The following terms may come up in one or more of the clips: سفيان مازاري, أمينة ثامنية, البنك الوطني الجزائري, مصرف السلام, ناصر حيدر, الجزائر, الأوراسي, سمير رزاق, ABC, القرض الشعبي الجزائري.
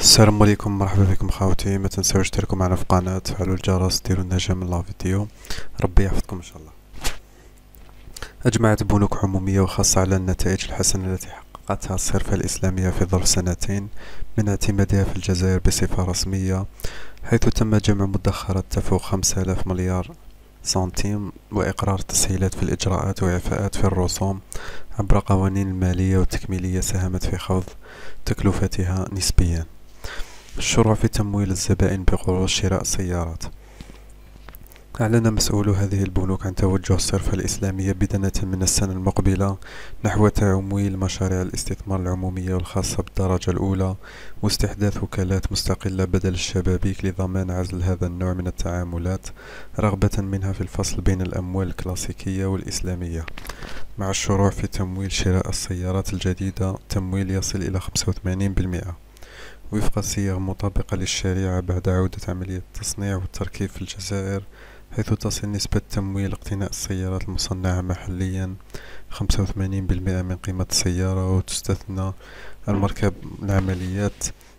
السلام عليكم، مرحبا بكم خاوتي. ما تنساوش تشتركوا معنا في القناه، تفعلوا الجرس، ديروا النجمه من لا فيديو، ربي يحفظكم ان شاء الله. اجمعت بنوك عموميه وخاصه على النتائج الحسنه التي حققتها الصرفه الاسلاميه في ظرف سنتين من اعتمادها في الجزائر بصفه رسميه، حيث تم جمع مدخرات تفوق 5000 مليار سنتيم واقرار تسهيلات في الاجراءات واعفاءات في الرسوم عبر قوانين الماليه والتكميليه ساهمت في خفض تكلفتها نسبيا. الشروع في تمويل الزبائن بقروض شراء السيارات. أعلن مسؤول هذه البنوك عن توجه الصرفة الإسلامية بدنة من السنة المقبلة نحو تمويل مشاريع الاستثمار العمومية والخاصة بالدرجة الأولى، واستحداث وكالات مستقلة بدل الشبابيك لضمان عزل هذا النوع من التعاملات، رغبة منها في الفصل بين الأموال الكلاسيكية والإسلامية. مع الشروع في تمويل شراء السيارات الجديدة، التمويل يصل إلى 85% وفق صيغ مطابقة للشريعة بعد عودة عملية التصنيع والتركيب في الجزائر، حيث تصل نسبة تمويل اقتناء السيارات المصنعة محليا 85% من قيمة السيارة، وتستثنى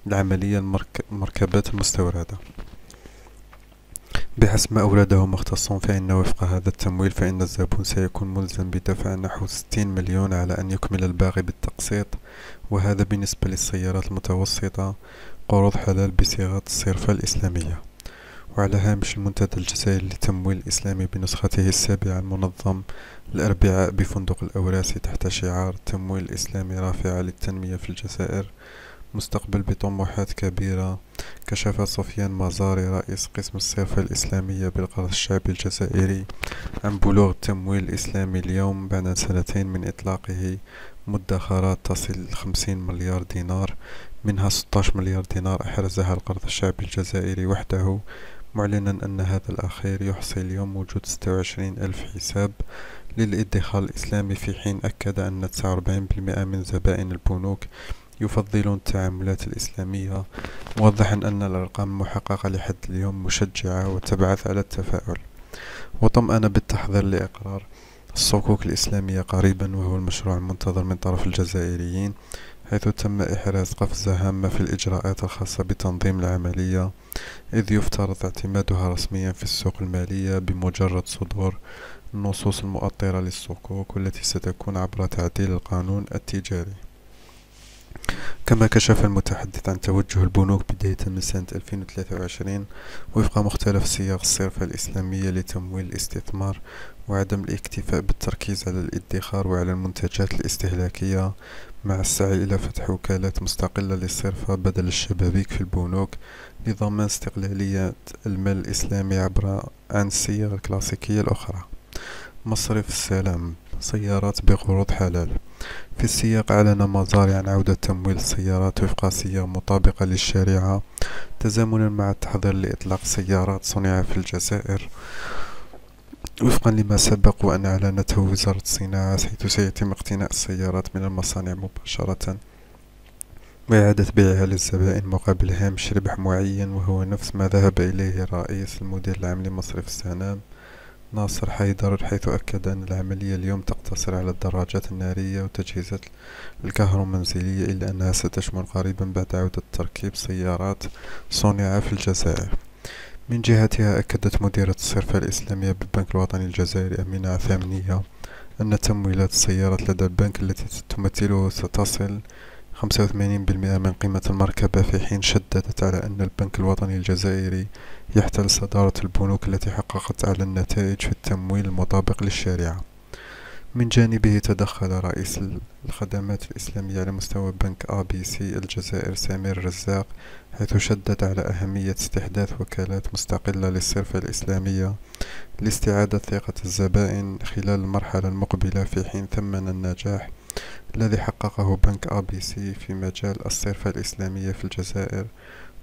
المركبات المستوردة. بحسب ما أورده مختصون، فإن وفق هذا التمويل فإن الزبون سيكون ملزم بدفع نحو 60 مليون على أن يكمل الباقي بالتقسيط، وهذا بالنسبة للسيارات المتوسطة. قروض حلال بصيغة الصرفة الإسلامية. وعلى هامش المنتدى الجزائري للتمويل الإسلامي بنسخته السابعة المنظم الأربعاء بفندق الأوراسي تحت شعار التمويل الإسلامي رافعة للتنمية في الجزائر، مستقبل بطموحات كبيرة، كشف سفيان مازاري رئيس قسم الصرفة الإسلامية بالقرض الشعبي الجزائري عن بلوغ التمويل الإسلامي اليوم بعد سنتين من إطلاقه، مدخرات تصل إلى 50 مليار دينار، منها 16 مليار دينار أحرزها القرض الشعبي الجزائري وحده، معلنا أن هذا الأخير يحصي اليوم وجود 26,000 حساب للإدخار الإسلامي، في حين أكد أن 49% من زبائن البنوك يفضلون التعاملات الإسلامية، موضحا أن الأرقام المحققة لحد اليوم مشجعة وتبعث على التفاؤل. وطمأن بالتحضير لإقرار الصكوك الإسلامية قريبا، وهو المشروع المنتظر من طرف الجزائريين، حيث تم إحراز قفزة هامة في الإجراءات الخاصة بتنظيم العملية، إذ يفترض اعتمادها رسميا في السوق المالية بمجرد صدور النصوص المؤطرة للصكوك، والتي ستكون عبر تعديل القانون التجاري. كما كشف المتحدث عن توجه البنوك بداية من سنة 2023 وفق مختلف صيغ الصرفة الإسلامية لتمويل الاستثمار، وعدم الاكتفاء بالتركيز على الادخار وعلى المنتجات الاستهلاكية، مع السعي إلى فتح وكالات مستقلة للصرفة بدل الشبابيك في البنوك، لضمان استقلالية المال الإسلامي عبر عن الصيغ الكلاسيكية الأخرى. مصرف السلام سيارات بقروض حلال. في السياق، أعلن مازاري عن عودة تمويل السيارات وفق صيغة مطابقة للشريعة، تزامنا مع التحضير لإطلاق سيارات صنع في الجزائر، وفقا لما سبق وأن أعلنته وزارة الصناعة، حيث سيتم اقتناء السيارات من المصانع مباشرة وإعادة بيعها للزبائن مقابل هامش ربح معين، وهو نفس ما ذهب إليه الرئيس المدير العام لمصرف السلام ناصر حيدر، حيث أكد أن العملية اليوم تقتصر على الدراجات النارية وتجهيزات الكهرومنزلية، إلا أنها ستشمل قريبا بعد عودة تركيب سيارات صنعة في الجزائر. من جهتها، أكدت مديرة الصرفة الإسلامية بالبنك الوطني الجزائري أمينة ثامنية أن تمويلات السيارات لدى البنك التي تمثله ستصل 85% من قيمة المركبة، في حين شددت على أن البنك الوطني الجزائري يحتل صدارة البنوك التي حققت أعلى النتائج في التمويل المطابق للشريعة. من جانبه، تدخل رئيس الخدمات الإسلامية على مستوى بنك ABC الجزائر سمير رزاق، حيث شدد على أهمية استحداث وكالات مستقلة للصرفة الإسلامية لاستعادة ثقة الزبائن خلال المرحلة المقبلة، في حين ثمن النجاح الذي حققه بنك ABC في مجال الصرفة الإسلامية في الجزائر،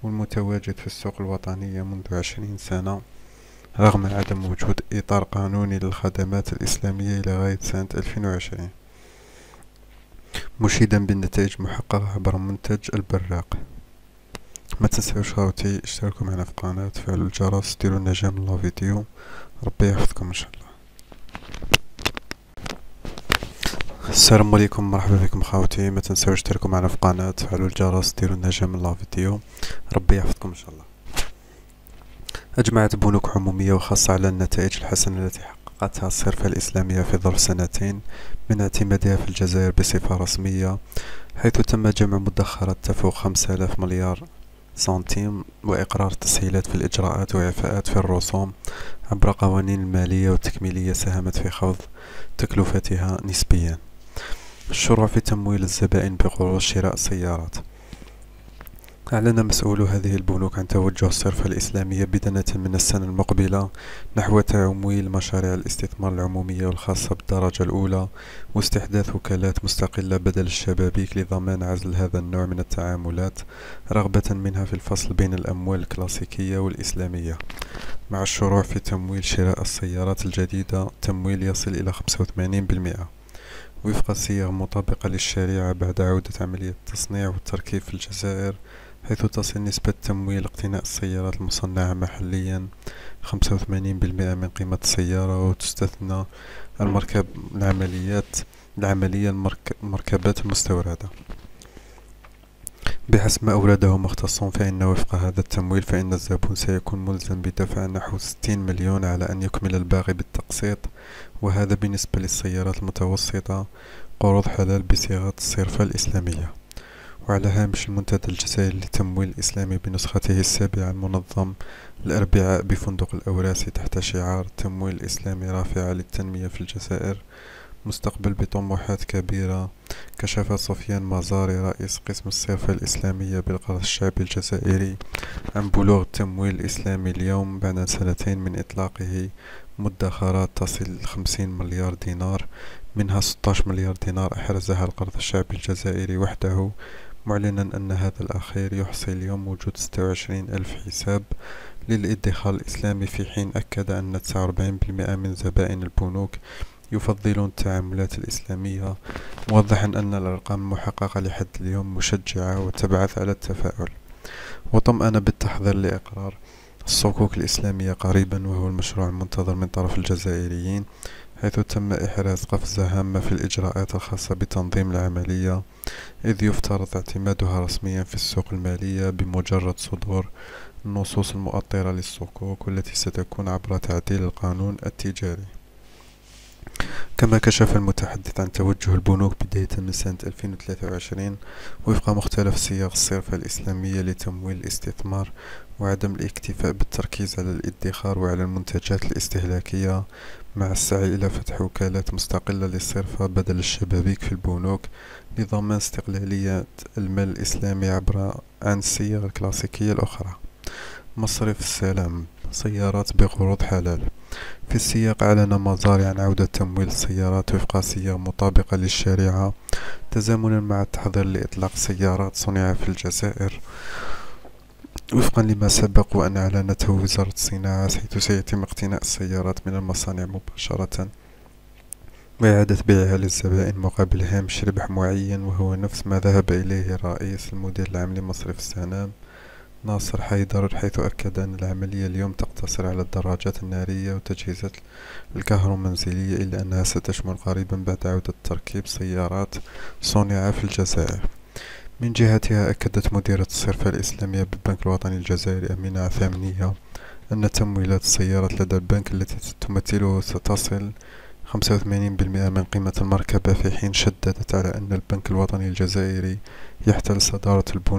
والمتواجد في السوق الوطنية منذ 20 سنة، رغم عدم وجود إطار قانوني للخدمات الإسلامية إلى غاية سنة 2020، مشيدا بالنتائج المحققة عبر منتج البراق. ما تنساوش خاوتي اشتركوا معنا في القناة، تفعلوا الجرس، ديروا النجمة من لا فيديو، ربي يحفظكم إن شاء الله. السلام عليكم، مرحبا بكم خاوتي. ما تنساوش تشتركوا معنا في القناه، تفعلوا الجرس، ديروا لنا جميع الفيديو، ربي يحفظكم ان شاء الله. اجمعت بنوك عموميه وخاصه على النتائج الحسنه التي حققتها الصرفه الاسلاميه في ظرف سنتين من اعتمادها في الجزائر بصفه رسميه، حيث تم جمع مدخرات تفوق 5000 مليار سنتيم واقرار تسهيلات في الاجراءات واعفاءات في الرسوم عبر قوانين ماليه وتكميليه ساهمت في خفض تكلفتها نسبيا. الشروع في تمويل الزبائن بقروض شراء السيارات. أعلن مسؤول هذه البنوك عن توجه الصرفة الإسلامية بداية من السنة المقبلة نحو تمويل مشاريع الاستثمار العمومية والخاصة بالدرجة الأولى، واستحداث وكالات مستقلة بدل الشبابيك لضمان عزل هذا النوع من التعاملات، رغبة منها في الفصل بين الأموال الكلاسيكية والإسلامية. مع الشروع في تمويل شراء السيارات الجديدة، التمويل يصل إلى 85% وفق صيغ مطابقة للشريعة بعد عودة عملية التصنيع والتركيب في الجزائر، حيث تصل نسبة تمويل اقتناء السيارات المصنعة محليا 85% من قيمة السيارة، وتستثنى المركبات المستوردة. بحسب ما أورده مختصون، فإن وفق هذا التمويل فإن الزبون سيكون ملزم بدفع نحو 60 مليون على أن يكمل الباقي بالتقسيط، وهذا بالنسبة للسيارات المتوسطة قروض حلال بصيغة الصرفة الإسلامية. وعلى هامش المنتدى الجزائري للتمويل الإسلامي بنسخته السابعة المنظم الأربعاء بفندق الأوراسي تحت شعار التمويل الإسلامي رافعة للتنمية في الجزائر مستقبل بطموحات كبيرة، كشف سفيان مازاري رئيس قسم الصرفة الإسلامية بالقرض الشعبي الجزائري عن بلوغ التمويل الإسلامي اليوم بعد سنتين من إطلاقه، مدخرات تصل إلى 50 مليار دينار، منها 16 مليار دينار أحرزها القرض الشعبي الجزائري وحده، معلنا أن هذا الأخير يحصي اليوم وجود 26,000 حساب للإدخار الإسلامي، في حين أكد أن 49% من زبائن البنوك يفضلون التعاملات الإسلامية، موضحا أن الأرقام المحققة لحد اليوم مشجعة وتبعث على التفاؤل. وطمأن بالتحضير لإقرار الصكوك الإسلامية قريبا، وهو المشروع المنتظر من طرف الجزائريين، حيث تم إحراز قفزة هامة في الإجراءات الخاصة بتنظيم العملية، إذ يفترض اعتمادها رسميا في السوق المالية بمجرد صدور النصوص المؤطرة للصكوك، والتي ستكون عبر تعديل القانون التجاري. كما كشف المتحدث عن توجه البنوك بداية من سنة 2023 وفق مختلف صيغ الصرفة الإسلامية لتمويل الاستثمار، وعدم الاكتفاء بالتركيز على الادخار وعلى المنتجات الاستهلاكية، مع السعي إلى فتح وكالات مستقلة للصرفة بدل الشبابيك في البنوك لضمان استقلالية المال الإسلامي عبر عن الصيغ الكلاسيكية الأخرى. مصرف السلام سيارات بقروض حلال. في السياق، أعلن مازاري عن عودة تمويل السيارات وفق صيغ مطابقة للشريعة، تزامنا مع التحضير لإطلاق سيارات صنعت في الجزائر، وفقا لما سبق وأن أعلنته وزارة الصناعة، حيث سيتم اقتناء السيارات من المصانع مباشرة وإعادة بيعها للزبائن مقابل هامش ربح معين، وهو نفس ما ذهب إليه رئيس المدير العام لمصرف السلام ناصر حيدر، حيث أكد أن العملية اليوم تقتصر على الدراجات النارية وتجهيزات الكهرومنزلية، إلا أنها ستشمل قريبا بعد عودة تركيب سيارات صنعة في الجزائر. من جهتها، أكدت مديرة الصرفة الإسلامية بالبنك الوطني الجزائري أمينة ثامنية أن تمويلات السيارات لدى البنك التي تمثله ستصل 85% من قيمة المركبة، في حين شددت على أن البنك الوطني الجزائري يحتل صدارة البنوك